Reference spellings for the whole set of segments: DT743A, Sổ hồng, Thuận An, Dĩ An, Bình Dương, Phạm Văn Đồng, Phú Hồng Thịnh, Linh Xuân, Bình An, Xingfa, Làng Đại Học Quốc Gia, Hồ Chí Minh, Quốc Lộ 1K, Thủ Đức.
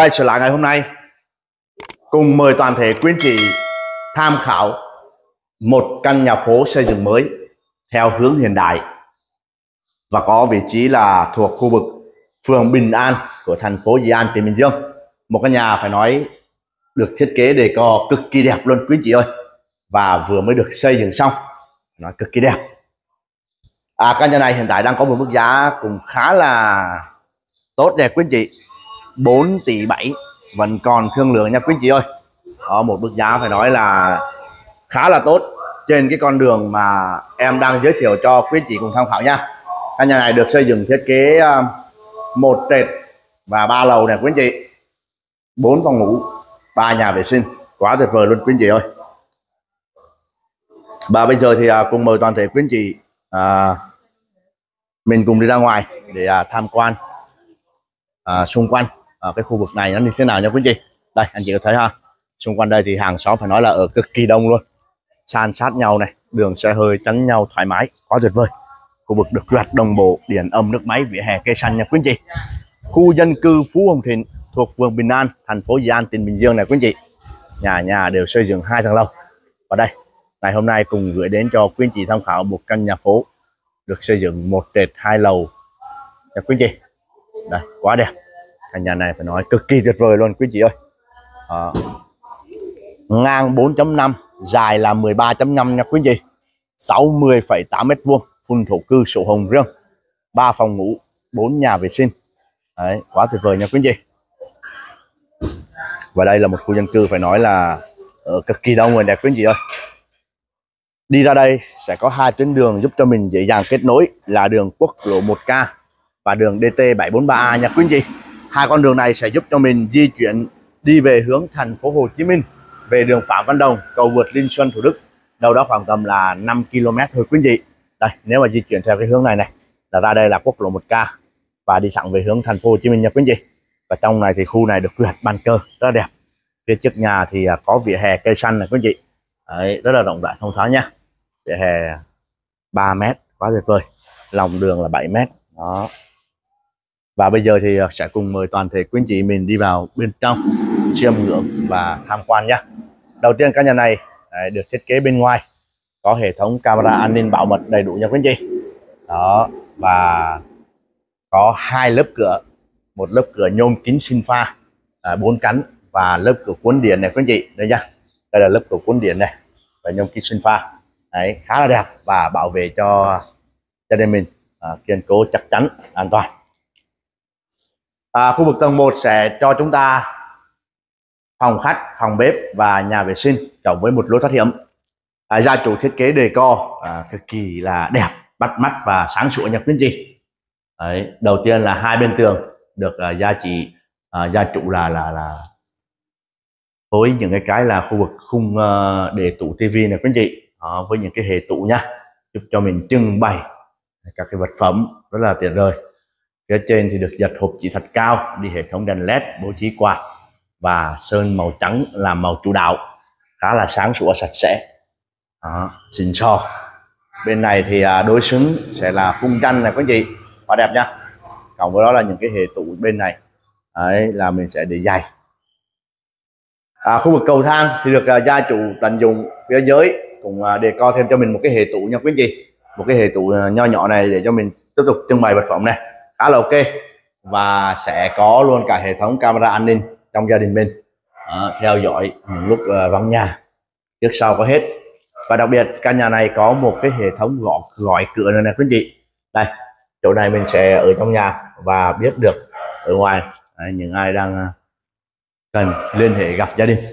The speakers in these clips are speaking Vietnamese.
Quay trở lại ngày hôm nay, cùng mời toàn thể quý anh chị tham khảo một căn nhà phố xây dựng mới theo hướng hiện đại và có vị trí là thuộc khu vực phường Bình An của thành phố Dĩ An, tỉnh Bình Dương. Một căn nhà phải nói được thiết kế decor cực kỳ đẹp luôn quý anh chị ơi, và vừa mới được xây dựng xong, nó cực kỳ đẹp. Căn nhà này hiện tại đang có một mức giá cũng khá là tốt đẹp quý anh chị, 4,7 tỷ, vẫn còn thương lượng nha quý anh chị ơi. Đó, một mức giá phải nói là khá là tốt trên cái con đường mà em đang giới thiệu cho quý anh chị cùng tham khảo nha. Căn nhà này được xây dựng thiết kế một trệt và 3 lầu này quý anh chị, 4 phòng ngủ, 3 nhà vệ sinh, quá tuyệt vời luôn quý anh chị ơi. Và bây giờ thì cùng mời toàn thể quý anh chị mình cùng đi ra ngoài để tham quan xung quanh cái khu vực này nó như thế nào nha quý anh chị. Đây anh chị có thấy ha, xung quanh đây thì hàng xóm phải nói là ở cực kỳ đông luôn, san sát nhau này, đường xe hơi tránh nhau thoải mái, quá tuyệt vời. Khu vực được quy hoạch đồng bộ, điện âm, nước máy, vỉa hè, cây xanh nha quý anh chị. Khu dân cư Phú Hồng Thịnh thuộc phường Bình An, thành phố Dĩ An, tỉnh Bình Dương này quý anh chị. Nhà nhà đều xây dựng 2 tầng lầu. Và đây, ngày hôm nay cùng gửi đến cho quý anh chị tham khảo một căn nhà phố được xây dựng 1 trệt 2 lầu nha quý anh chị. Đây, quá đẹp. Căn nhà này phải nói cực kỳ tuyệt vời luôn quý chị ơi. Ngang 4,5, dài là 13,5 nha quý chị. 60,8 m², phun thổ cư, sổ hồng riêng, 3 phòng ngủ, 4 nhà vệ sinh. Đấy, quá tuyệt vời nha quý chị. Và đây là một khu dân cư phải nói là ở cực kỳ đông người đẹp quý chị ơi. Đi ra đây sẽ có 2 tuyến đường giúp cho mình dễ dàng kết nối là đường quốc lộ 1K và đường DT743A nha quý anh chị. 2 con đường này sẽ giúp cho mình di chuyển đi về hướng thành phố Hồ Chí Minh, về đường Phạm Văn Đồng, cầu vượt Linh Xuân, Thủ Đức, đâu đó khoảng tầm là 5 km thôi quý anh chị. Đây, nếu mà di chuyển theo cái hướng này này là ra đây là quốc lộ 1K và đi thẳng về hướng thành phố Hồ Chí Minh nha quý anh chị. Và trong này thì khu này được quy hoạch ban cơ rất đẹp. Phía trước nhà thì có vỉa hè cây xanh này quý anh chị. Đấy, rất là rộng rãi thông thoáng nha. Vỉa hè 3 m, quá tuyệt vời. Lòng đường là 7 m. Đó. Và bây giờ thì sẽ cùng mời toàn thể quý anh chị mình đi vào bên trong chiêm ngưỡng và tham quan nhé. Đầu tiên căn nhà này được thiết kế bên ngoài có hệ thống camera an ninh bảo mật đầy đủ nha quý anh chị. Đó, và có 2 lớp cửa, một lớp cửa nhôm kính Xingfa 4 cánh và lớp cửa cuốn điện này quý anh chị. Đây nha, đây là lớp cửa cuốn điện này và nhôm kính Xingfa. Đấy, khá là đẹp và bảo vệ cho gia đình mình kiên cố, chắc chắn, an toàn. Khu vực tầng 1 sẽ cho chúng ta phòng khách, phòng bếp và nhà vệ sinh cộng với một lối thoát hiểm. Gia chủ thiết kế decor cực kỳ là đẹp, bắt mắt và sáng sủa nha quý anh chị. Đấy, đầu tiên là 2 bên tường được gia chủ là với những cái là khu vực khung để tủ tivi này quý anh chị, với những cái hệ tủ nha, giúp cho mình trưng bày các cái vật phẩm rất là tuyệt vời. Phía trên thì được giật hộp chỉ thật cao, đi hệ thống đèn led, bố trí quạt và sơn màu trắng là màu chủ đạo, khá là sáng sủa, sạch sẽ, xịn sò. Bên này thì đối xứng sẽ là khung tranh này quý anh chị, quá đẹp nha. Cộng với đó là những cái hệ tủ bên này. Đấy, là mình sẽ để giày. Khu vực cầu thang thì được gia chủ tận dụng phía dưới cùng decor thêm cho mình một cái hệ tủ nha quý anh chị, một cái hệ tủ nho nhỏ này để cho mình tiếp tục trưng bày vật phẩm này. Khá là ok, và sẽ có luôn cả hệ thống camera an ninh trong gia đình mình, theo dõi những lúc vắng nhà, trước sau có hết. Và đặc biệt căn nhà này có một cái hệ thống gọi cửa này nè quý anh chị. Đây, chỗ này mình sẽ ở trong nhà và biết được ở ngoài những ai đang cần liên hệ gặp gia đình.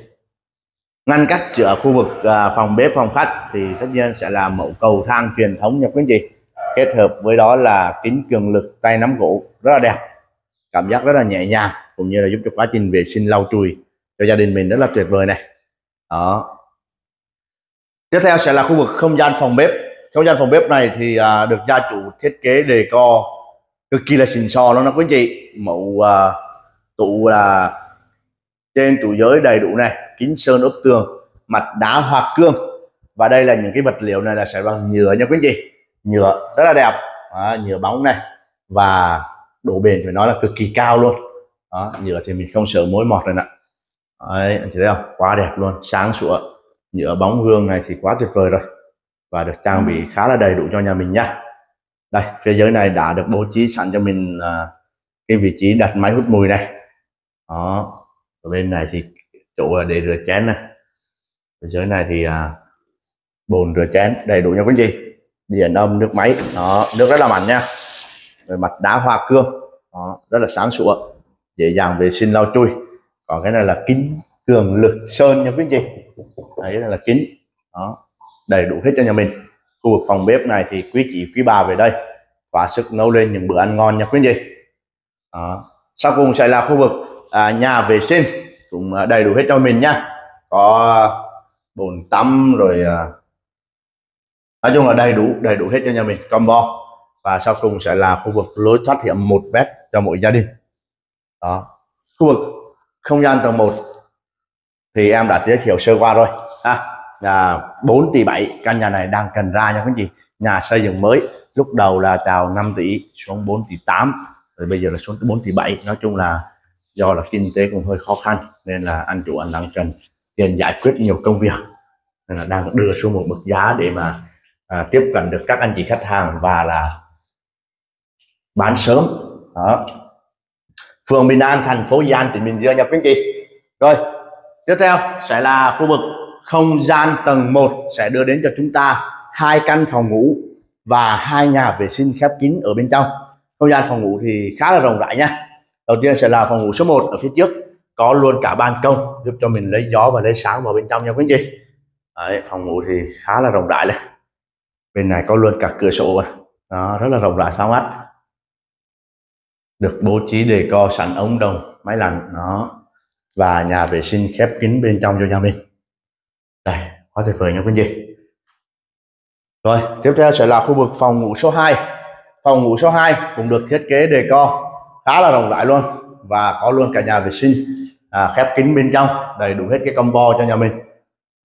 Ngăn cách giữa khu vực phòng bếp, phòng khách thì tất nhiên sẽ là mẫu cầu thang truyền thống nha quý anh chị, kết hợp với đó là kính cường lực tay nắm gỗ, rất là đẹp, cảm giác rất là nhẹ nhàng, cũng như là giúp cho quá trình vệ sinh lau chùi cho gia đình mình rất là tuyệt vời này. Đó, tiếp theo sẽ là khu vực không gian phòng bếp. Không gian phòng bếp này thì được gia chủ thiết kế decor cực kỳ là xịn sò luôn đó quý anh chị. Mẫu tủ là trên tủ giới đầy đủ này, kính sơn ốp tường, mặt đá hoa cương, và đây là những cái vật liệu này là sẽ bằng nhựa nha quý anh chị, nhựa rất là đẹp, nhựa bóng này, và độ bền phải nói là cực kỳ cao luôn. Đó, nhựa thì mình không sợ mối mọt rồi nè. Đấy, anh chị thấy không? Quá đẹp luôn, sáng sủa. Nhựa bóng gương này thì quá tuyệt vời rồi. Và được trang bị khá là đầy đủ cho nhà mình nha. Đây, phía dưới này đã được bố trí sẵn cho mình cái vị trí đặt máy hút mùi này. Đó, ở bên này thì chỗ để rửa chén này. Phía dưới này thì bồn rửa chén đầy đủ nha quý anh chị. Điện âm, nước máy, đó, nước rất là mạnh nha. Rồi mặt đá hoa cương, đó, rất là sáng sủa, dễ dàng vệ sinh lau chùi. Còn cái này là kính cường lực sơn nha quý anh chị. Đấy là kính, đó, đầy đủ hết cho nhà mình. Khu vực phòng bếp này thì quý chị quý bà về đây quá sức nấu lên những bữa ăn ngon nha quý anh chị. Đó. Sau cùng sẽ là khu vực nhà vệ sinh cũng đầy đủ hết cho mình nha. Có bồn tắm rồi, nói chung là đầy đủ hết cho nhà mình combo. Và sau cùng sẽ là khu vực lối thoát hiểm 1m cho mỗi gia đình. Đó. Khu vực không gian tầng 1 thì em đã giới thiệu sơ qua rồi ha. 4,7 tỷ căn nhà này đang cần ra nha các anh chị. Nhà xây dựng mới, lúc đầu là chào 5 tỷ xuống 4,8 tỷ, rồi bây giờ là xuống 4,7 tỷ. Nói chung là do là kinh tế cũng hơi khó khăn nên là anh chủ anh đang cần tiền giải quyết nhiều công việc, nên là đang đưa xuống một mức giá để mà tiếp cận được các anh chị khách hàng và là bán sớm. Đó. Phường Bình An, thành phố Dĩ An, tỉnh Bình Dương nha quý anh chị. Rồi tiếp theo sẽ là khu vực không gian tầng 1 sẽ đưa đến cho chúng ta 2 căn phòng ngủ và 2 nhà vệ sinh khép kín ở bên trong. Không gian phòng ngủ thì khá là rộng rãi nha. Đầu tiên sẽ là phòng ngủ số 1 ở phía trước, có luôn cả ban công giúp cho mình lấy gió và lấy sáng vào bên trong nha quý anh chị. Đấy, phòng ngủ thì khá là rộng rãi này. Bên này có luôn cả cửa sổ. Đó, rất là rộng rãi sáng mắt. Được bố trí đề co sẵn ống đồng, máy lạnh nó và nhà vệ sinh khép kín bên trong cho nhà mình. Đây, quá tuyệt vời nha quý anh chị. Rồi, tiếp theo sẽ là khu vực phòng ngủ số 2. Phòng ngủ số 2 cũng được thiết kế đề co khá là rộng rãi luôn và có luôn cả nhà vệ sinh khép kín bên trong, đầy đủ hết cái combo cho nhà mình.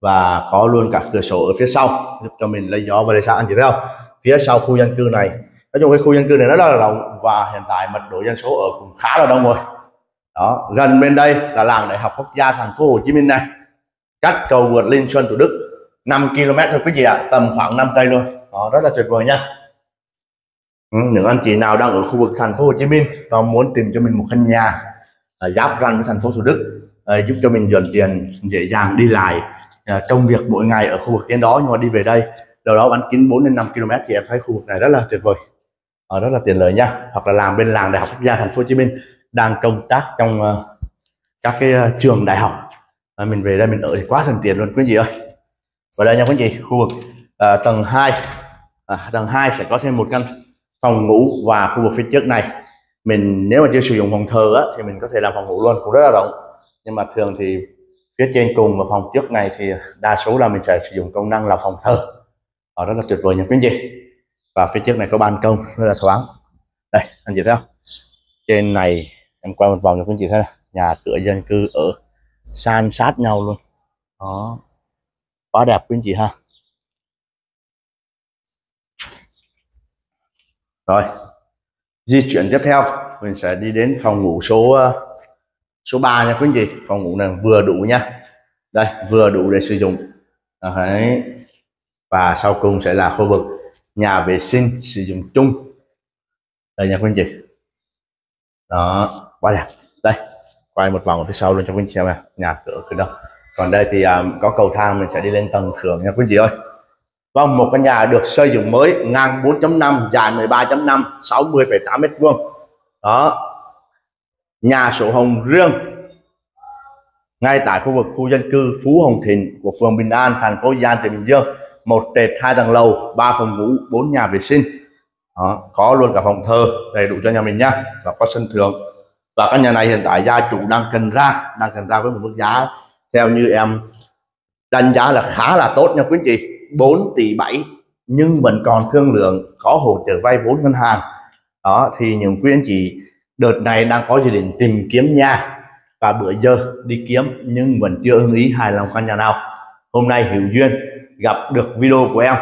Và có luôn cả cửa sổ ở phía sau giúp cho mình lấy gió và lấy sáng. Anh chị thấy không? Phía sau khu dân cư này, nói chung cái khu dân cư này rất là rộng và hiện tại mật độ dân số ở cũng khá là đông rồi. Đó, gần bên đây là làng Đại học Quốc gia thành phố Hồ Chí Minh này. Cách cầu vượt Linh Xuân Thủ Đức 5 km thôi quý vị ạ, tầm khoảng 5 cây thôi. Đó, rất là tuyệt vời nha. Những anh chị nào đang ở khu vực thành phố Hồ Chí Minh và muốn tìm cho mình một căn nhà giáp ranh với thành phố Thủ Đức, giúp cho mình dần tiền dễ dàng đi lại công việc mỗi ngày ở khu vực trên đó, nhưng mà đi về đây đâu đó bán kín 4 đến 5 km thì em thấy khu vực này rất là tuyệt vời, rất là tiện lợi nha. Hoặc là làm bên làng Đại học Quốc gia thành phố Hồ Chí Minh đang công tác trong các cái trường đại học. Mình về đây mình ở thì quá thần tiền luôn quý vị ơi. Và đây nha quý vị, khu vực tầng 2. Tầng 2 sẽ có thêm một căn phòng ngủ và khu vực phía trước này mình nếu mà chưa sử dụng phòng thờ á, thì mình có thể làm phòng ngủ luôn, cũng rất là rộng. Nhưng mà thường thì phía trên cùng và phòng trước này thì đa số là mình sẽ sử dụng công năng là phòng thờ. Đó, rất là tuyệt vời nha quý vị. Và phía trước này có ban công rất là thoáng. Đây, anh chị thấy không? Trên này em quay một vòng cho quý vị thấy nhà cửa dân cư ở san sát nhau luôn. Đó, quá đẹp quý anh chị ha. Rồi, di chuyển tiếp theo mình sẽ đi đến phòng ngủ số 3 nha quý anh chị. Phòng ngủ này vừa đủ nha, đây vừa đủ để sử dụng. Đấy. Và sau cùng sẽ là khu vực nhà vệ sinh sử dụng chung đây nha quý anh chị. Đó, quá đẹp. Đây, quay một vòng ở phía sau luôn cho quý anh chị xem nào. Nhà cửa cứ đâu. Còn đây thì có cầu thang, mình sẽ đi lên tầng thượng nha quý anh chị ơi. Vâng, một căn nhà được xây dựng mới, ngang 4,5 dài 13,5, 60,8 m². Đó. Nhà sổ hồng riêng ngay tại khu vực khu dân cư Phú Hồng Thịnh của phường Bình An, thành phố Dĩ An, tỉnh Bình Dương. 1 trệt 2 tầng lầu, 3 phòng ngủ, 4 nhà vệ sinh. Đó, có luôn cả phòng thờ đầy đủ cho nhà mình nha, và có sân thượng. Và căn nhà này hiện tại gia chủ đang cần ra với một mức giá theo như em đánh giá là khá là tốt nha quý anh chị. 4,7 tỷ nhưng vẫn còn thương lượng, có hỗ trợ vay vốn ngân hàng. Đó thì những quý anh chị đợt này đang có dự định tìm kiếm nhà và bữa giờ đi kiếm nhưng vẫn chưa ưng ý hài lòng căn nhà nào, hôm nay hữu duyên gặp được video của em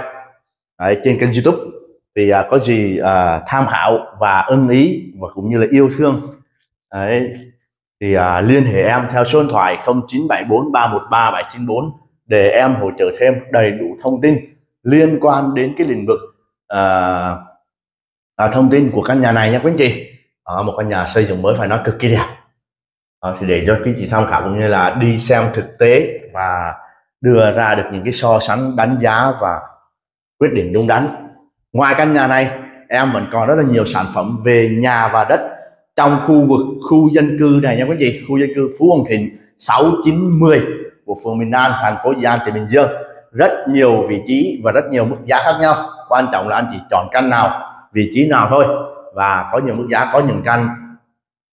đấy, trên kênh YouTube thì có gì tham khảo và ưng ý và cũng như là yêu thương đấy, thì liên hệ em theo số điện thoại 0974313794 để em hỗ trợ thêm đầy đủ thông tin liên quan đến cái lĩnh vực thông tin của căn nhà này nha quý anh chị. Một căn nhà xây dựng mới phải nói cực kỳ đẹp, thì để cho quý chị tham khảo cũng như là đi xem thực tế và đưa ra được những cái so sánh đánh giá và quyết định đúng đắn. Ngoài căn nhà này em vẫn còn rất là nhiều sản phẩm về nhà và đất trong khu vực khu dân cư này nha quý chị. Khu dân cư Phú Hồng Thịnh 6910 của phường Bình An, thành phố Dĩ An, tỉnh Bình Dương, rất nhiều vị trí và rất nhiều mức giá khác nhau. Quan trọng là anh chỉ chọn căn nào, vị trí nào thôi, và có nhiều mức giá. Có những căn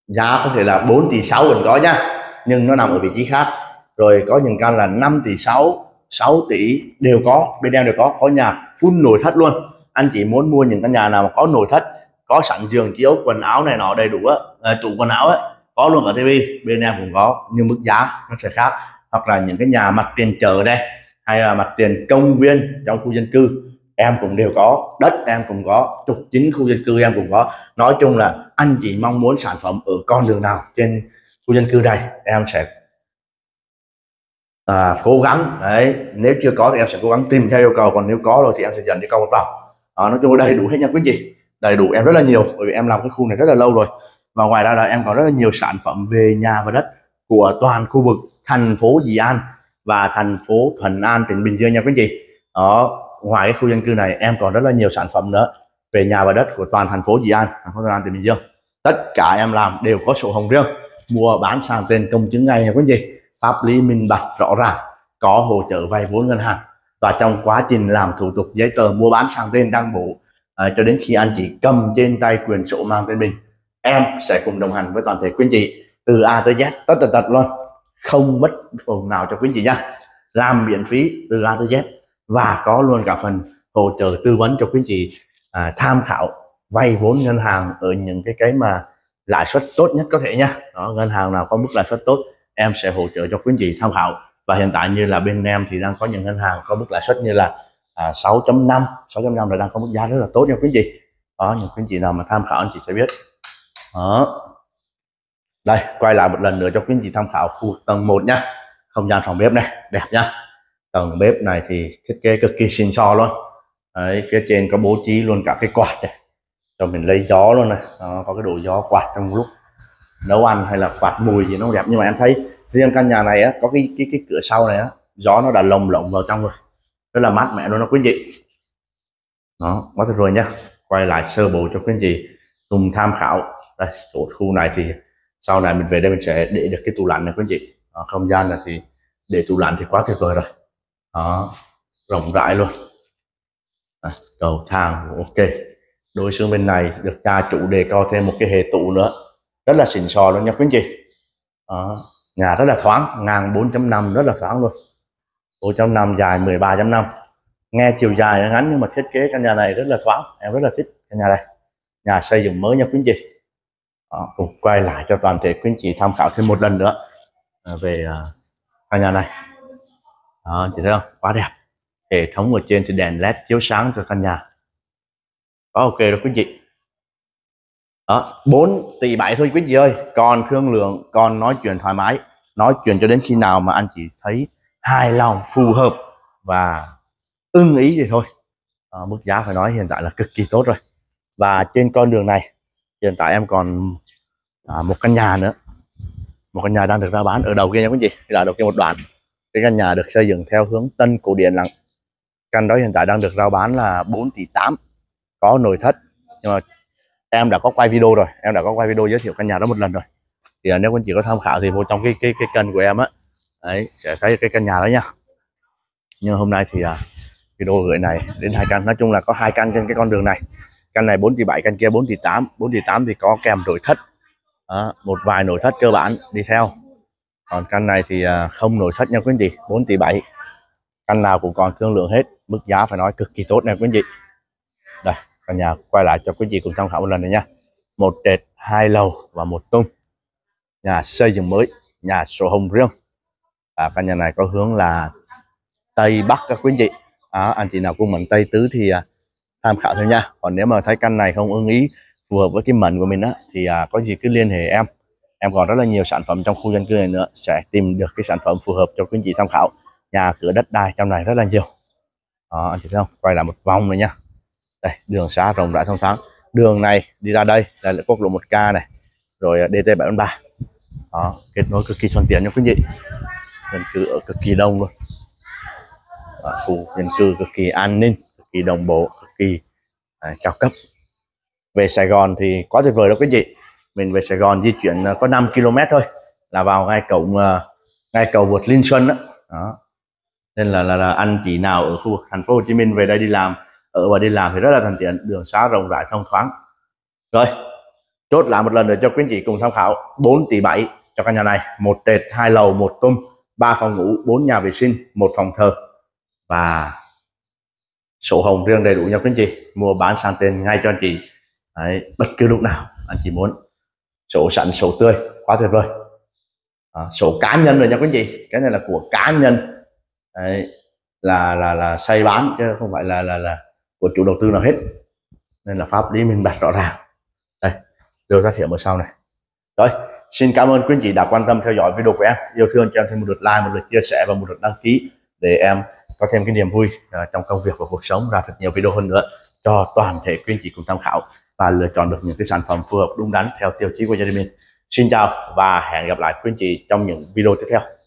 giá có thể là 4 tỷ 6 vẫn có nha, nhưng nó nằm ở vị trí khác. Rồi có những căn là 5 tỷ 6, 6 tỷ đều có, bên em đều có nhà full nội thất luôn. Anh chỉ muốn mua những căn nhà nào mà có nội thất, có sẵn giường chiếu quần áo này nọ đầy đủ á, tủ quần áo ấy, có luôn ở tivi, bên em cũng có, nhưng mức giá nó sẽ khác. Hoặc là những cái nhà mặt tiền chợ đây, hay là mặt tiền công viên trong khu dân cư em cũng đều có, đất em cũng có, trục chính khu dân cư em cũng có. Nói chung là anh chị mong muốn sản phẩm ở con đường nào trên khu dân cư này em sẽ cố gắng đấy. Nếu chưa có thì em sẽ cố gắng tìm theo yêu cầu, còn nếu có rồi thì em sẽ dần đi câu một vòng. Nói chung đầy đủ hết nha quý chị, đầy đủ em rất là nhiều, bởi vì em làm cái khu này rất là lâu rồi. Và ngoài ra là em có rất là nhiều sản phẩm về nhà và đất của toàn khu vực thành phố Dĩ An và thành phố Thuận An, tỉnh Bình Dương nha quý chị. Đó, ngoài cái khu dân cư này em còn rất là nhiều sản phẩm nữa về nhà và đất của toàn thành phố Dĩ An, thành phố Thuận An, tỉnh Bình Dương. Tất cả em làm đều có sổ hồng riêng, mua bán sang tên công chứng ngay nha quý chị, pháp lý minh bạch rõ ràng, có hỗ trợ vay vốn ngân hàng. Và trong quá trình làm thủ tục giấy tờ mua bán sang tên đăng bộ cho đến khi anh chị cầm trên tay quyền sổ mang tên mình, em sẽ cùng đồng hành với toàn thể quý anh chị từ A tới Z, tất tần tật luôn, không mất phần nào cho quý anh chị nha. Làm miễn phí từ A tới Z và có luôn cả phần hỗ trợ tư vấn cho quý anh chị tham khảo vay vốn ngân hàng ở những cái mà lãi suất tốt nhất có thể nha. Đó, ngân hàng nào có mức lãi suất tốt em sẽ hỗ trợ cho quý anh chị tham khảo. Và hiện tại như là bên em thì đang có những ngân hàng có mức lãi suất như là 6.5 là đang có mức giá rất là tốt nha quý anh chị. Đó, những quý anh chị nào mà tham khảo anh chị sẽ biết. Đó, đây quay lại một lần nữa cho quý anh chị tham khảo khu tầng 1 nha. Không gian phòng bếp này đẹp nha, tầng bếp này thì thiết kế cực kỳ xịn xò luôn đấy. Phía trên có bố trí luôn cả cái quạt này cho mình lấy gió luôn này. Đó, có cái đồ gió quạt trong lúc nấu ăn hay là quạt mùi gì nó đẹp. Nhưng mà em thấy riêng căn nhà này á, có cái cửa sau này á, gió nó đã lồng lộng vào trong rồi, rất là mát mẻ luôn đó quý anh chị. Đó, quá tuyệt vời nhá. Quay lại sơ bộ cho quý anh chị cùng tham khảo. Đây, chỗ khu này thì sau này mình về đây mình sẽ để được cái tủ lạnh này quý anh chị. Đó, không gian này thì để tủ lạnh thì quá tuyệt vời rồi. Đó, rộng rãi luôn. Đó, cầu thang ok. Đối xương bên này được gia chủ đề co thêm một cái hệ tủ nữa, rất là xịn sò luôn nha quý anh chị. Đó, nhà rất là thoáng, ngang 4.5 rất là thoáng luôn, 4.5 dài 13.5, nghe chiều dài nó ngắn nhưng mà thiết kế căn nhà này rất là thoáng, em rất là thích căn nhà này, nhà xây dựng mới nha quý anh chị. Đó, cùng quay lại cho toàn thể quý anh chị tham khảo thêm một lần nữa về căn nhà này. Đó, chị thấy không, quá đẹp, hệ thống ở trên thì đèn led chiếu sáng cho căn nhà, quá ok đó quý anh chị. Đó, 4 tỷ 7 thôi quý anh chị ơi, còn thương lượng, còn nói chuyện thoải mái, nói chuyện cho đến khi nào mà anh chị thấy hài lòng, phù hợp và ưng ý thì thôi. Mức giá phải nói hiện tại là cực kỳ tốt rồi. Và trên con đường này hiện tại em còn một căn nhà nữa, một căn nhà đang được ra bán ở đầu kia nha quý anh chị, là đầu kia một đoạn. Cái căn nhà được xây dựng theo hướng Tân Cổ Điển lặng, căn đó hiện tại đang được rao bán là 4 tỷ 8, có nội thất. Nhưng mà em đã có quay video rồi, em đã có quay video giới thiệu căn nhà đó một lần rồi, thì nếu anh chị có tham khảo thì vô trong cái kênh của em á, đấy sẽ thấy cái căn nhà đó nha. Nhưng hôm nay thì video gửi này đến hai căn, nói chung là có hai căn trên cái con đường này, căn này 4 tỷ 7, căn kia 4 tỷ 8. 4 tỷ 8 thì có kèm nội thất, một vài nội thất cơ bản đi theo, còn căn này thì không nội thất nha quý anh chị. 4 tỷ 7, căn nào cũng còn thương lượng hết, mức giá phải nói cực kỳ tốt nha quý anh chị. Đây, căn nhà quay lại cho quý chị cùng tham khảo một lần nữa nha. 1 trệt 2 lầu và 1 tung, nhà xây dựng mới, nhà sổ hồng riêng. Căn nhà này có hướng là Tây Bắc các quý chị. Anh chị nào cũng mệnh Tây Tứ thì tham khảo thôi nha. Còn nếu mà thấy căn này không ưng ý, phù hợp với cái mệnh của mình á, thì có gì cứ liên hệ em Em còn rất là nhiều sản phẩm trong khu dân cư này nữa, sẽ tìm được cái sản phẩm phù hợp cho quý anh chị tham khảo. Nhà cửa đất đai trong này rất là nhiều. Đó, anh chị thấy không? Quay lại một vòng này nha. Đây, đường xá rộng rãi thông thoáng. Đường này đi ra đây là quốc lộ 1K này, rồi DT743. Đó, kết nối cực kỳ thuận tiện nha quý anh chị. Dân cư ở cực kỳ đông luôn. Đó, khu dân cư cực kỳ an ninh, cực kỳ đồng bộ, cực kỳ cao cấp. Về Sài Gòn thì quá tuyệt vời đó quý anh chị. Mình về Sài Gòn di chuyển có 5 km thôi là vào ngay cầu vượt Linh Xuân đó. Đó. Nên là anh chị nào ở khu vực thành phố Hồ Chí Minh về đây đi làm, ở và đi làm thì rất là thuận tiện, đường xá rộng rãi thông thoáng. Rồi, chốt lại một lần nữa cho quý anh chị cùng tham khảo 4,7 tỷ cho căn nhà này, 1 trệt 2 lầu 1 tum 3 phòng ngủ 4 nhà vệ sinh 1 phòng thờ và sổ hồng riêng đầy đủ nha quý anh chị. Mua bán sang tên ngay cho anh chị. Đấy, bất cứ lúc nào anh chị muốn. Sổ sẵn, sổ tươi, quá tuyệt vời. Sổ cá nhân rồi nha quý anh chị, cái này là của cá nhân. Đấy, là xây bán chứ không phải là của chủ đầu tư nào hết, nên là pháp lý minh bạch rõ ràng. Đây, đưa ra thiệu ở sau này. Rồi, xin cảm ơn quý anh chị đã quan tâm theo dõi video của em. Yêu thương cho em thêm một lượt like, một lượt chia sẻ và một lượt đăng ký để em có thêm cái niềm vui trong công việc và cuộc sống, ra thật nhiều video hơn nữa cho toàn thể quý anh chị cùng tham khảo và lựa chọn được những cái sản phẩm phù hợp đúng đắn theo tiêu chí của gia đình mình. Xin chào và hẹn gặp lại quý anh chị trong những video tiếp theo.